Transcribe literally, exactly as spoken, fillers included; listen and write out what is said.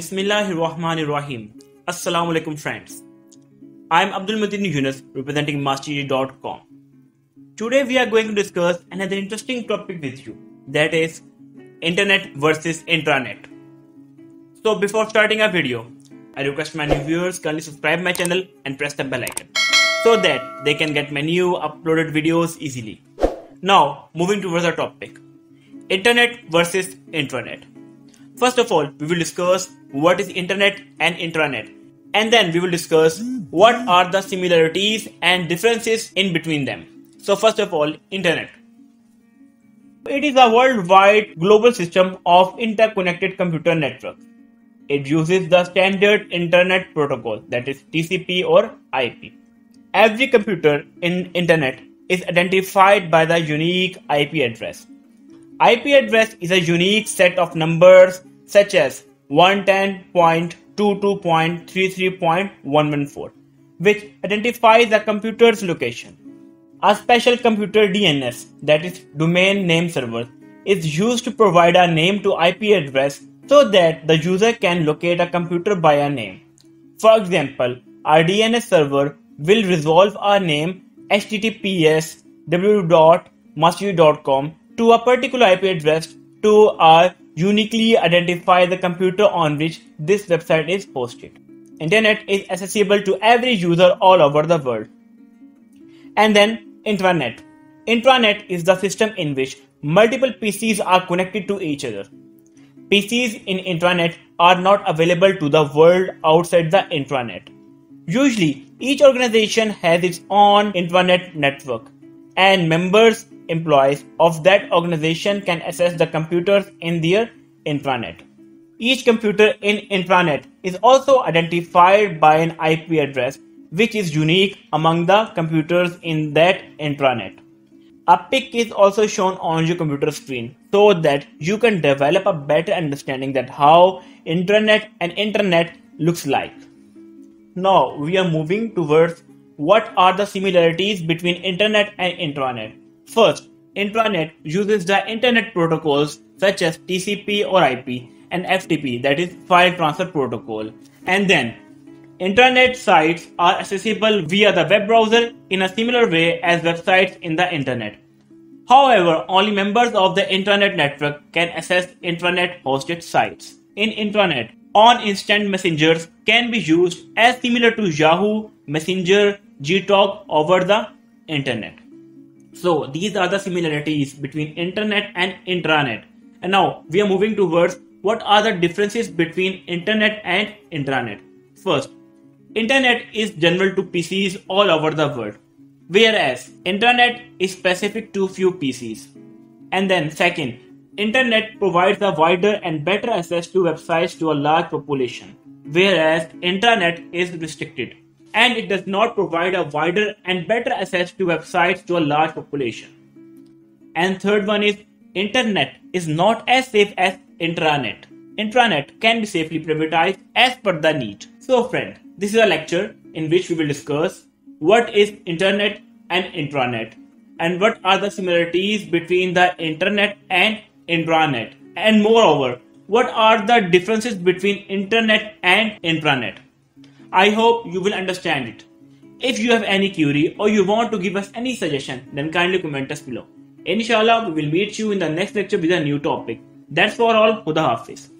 Bismillahirrahmanirrahim. Assalamu alaikum friends. I am Abdulmutin Yunus representing mastery dot com. Today we are going to discuss another interesting topic with you, that is internet versus intranet. So before starting our video, I request my new viewers kindly subscribe my channel and press the bell icon so that they can get my new uploaded videos easily. Now moving towards our topic, internet versus intranet. First of all, we will discuss what is internet and intranet, and then we will discuss what are the similarities and differences in between them. So first of all, internet. It is a worldwide global system of interconnected computer networks. It uses the standard internet protocol, that is T C P or I P. Every computer in internet is identified by the unique I P address. I P address is a unique set of numbers such as one ten dot twenty-two dot thirty-three dot one fourteen, which identifies a computer's location. A special computer D N S, that is domain name server, is used to provide a name to I P address so that the user can locate a computer by a name. For example, our D N S server will resolve our name H T T P S colon slash slash w w w dot mustview dot com to a particular I P address to our uniquely identify the computer on which this website is hosted. Internet is accessible to every user all over the world. And then intranet. Intranet is the system in which multiple P Cs are connected to each other. P Cs in intranet are not available to the world outside the intranet. Usually, each organization has its own intranet network, and members, employees of that organization can access the computers in their intranet. Each computer in intranet is also identified by an I P address which is unique among the computers in that intranet. A pic is also shown on your computer screen so that you can develop a better understanding that how intranet and internet looks like. Now we are moving towards what are the similarities between internet and intranet. First, intranet uses the internet protocols such as T C P or I P and F T P, that is file transfer protocol. And then intranet sites are accessible via the web browser in a similar way as websites in the internet. However, only members of the intranet network can access intranet hosted sites. In intranet, on-instant messengers can be used as similar to Yahoo, Messenger, Gtalk over the internet. So these are the similarities between internet and intranet. And now we are moving towards what are the differences between internet and intranet. First, internet is general to P Cs all over the world, whereas intranet is specific to few P Cs. And then second, internet provides a wider and better access to websites to a large population, whereas intranet is restricted, and it does not provide a wider and better access to websites to a large population. And third one is, internet is not as safe as intranet. Intranet can be safely privatized as per the need. So friend, this is a lecture in which we will discuss what is internet and intranet, and what are the similarities between the internet and intranet, and moreover, what are the differences between internet and intranet. I hope you will understand it. If you have any query or you want to give us any suggestion, then kindly comment us below. Inshallah, we will meet you in the next lecture with a new topic. That's for all. Khuda Hafiz.